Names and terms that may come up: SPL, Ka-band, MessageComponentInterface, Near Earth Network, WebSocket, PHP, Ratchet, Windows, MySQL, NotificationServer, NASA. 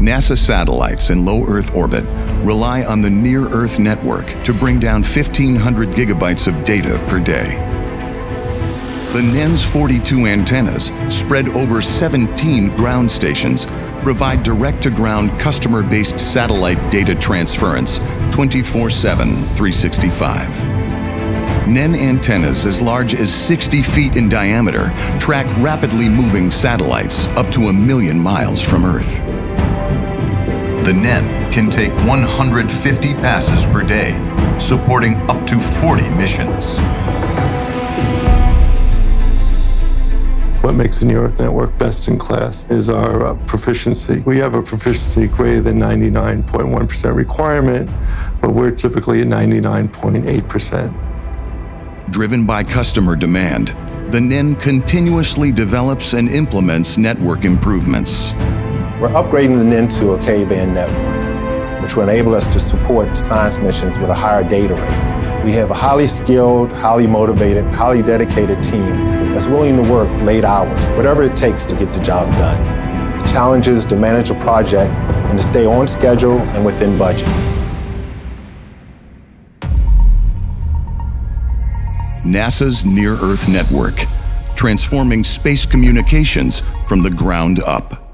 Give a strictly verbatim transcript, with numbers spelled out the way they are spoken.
NASA satellites in low Earth orbit rely on the Near Earth Network to bring down fifteen hundred gigabytes of data per day. The N E N's forty-two antennas, spread over seventeen ground stations, provide direct-to-ground customer-based satellite data transference twenty-four seven, three sixty-five. N E N antennas as large as sixty feet in diameter track rapidly moving satellites up to a million miles from Earth. The N E N can take one hundred fifty passes per day, supporting up to forty missions. What makes the Near Earth Network best in class is our uh, proficiency. We have a proficiency greater than ninety-nine point one percent requirement, but we're typically at ninety-nine point eight percent. Driven by customer demand, the N E N continuously develops and implements network improvements. We're upgrading the N E N to a Ka-band network, which will enable us to support science missions with a higher data rate. We have a highly skilled, highly motivated, highly dedicated team that's willing to work late hours, whatever it takes to get the job done. The challenge is to manage a project and to stay on schedule and within budget. NASA's Near Earth Network, transforming space communications from the ground up.